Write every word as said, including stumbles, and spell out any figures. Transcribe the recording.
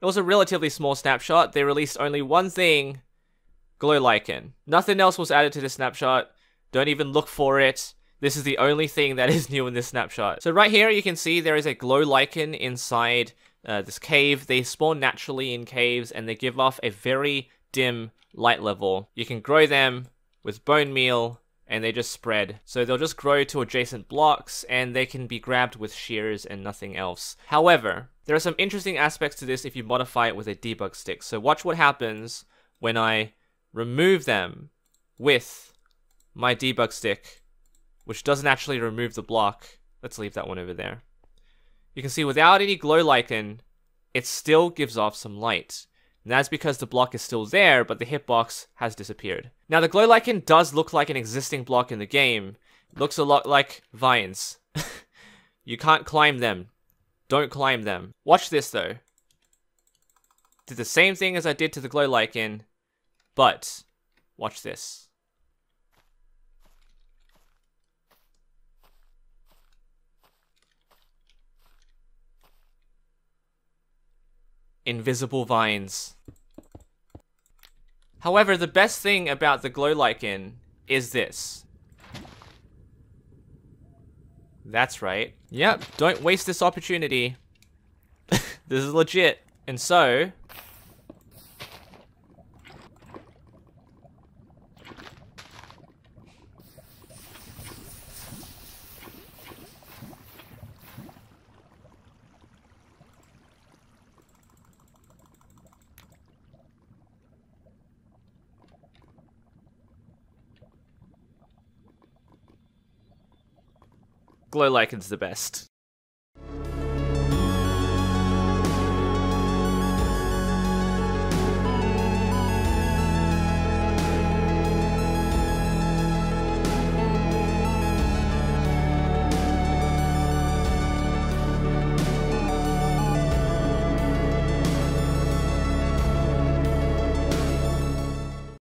It was a relatively small snapshot. They released only one thing, Glow Lichen. Nothing else was added to this snapshot. Don't even look for it. This is the only thing that is new in this snapshot. So right here you can see there is a Glow Lichen inside uh, this cave. They spawn naturally in caves and they give off a very dim light level. You can grow them with bone meal and they just spread. So they'll just grow to adjacent blocks and they can be grabbed with shears and nothing else. However, there are some interesting aspects to this if you modify it with a debug stick. So watch what happens when I remove them with my debug stick, which doesn't actually remove the block. Let's leave that one over there. You can see without any glow lichen, it still gives off some light. And that's because the block is still there, but the hitbox has disappeared. Now the glow lichen does look like an existing block in the game. It looks a lot like vines. You can't climb them. Don't climb them. Watch this though. Did the same thing as I did to the glow lichen, but watch this. Invisible vines. However, the best thing about the glow lichen is this. That's right. Yep, don't waste this opportunity. This is legit. And so, Glow Lichen's the best.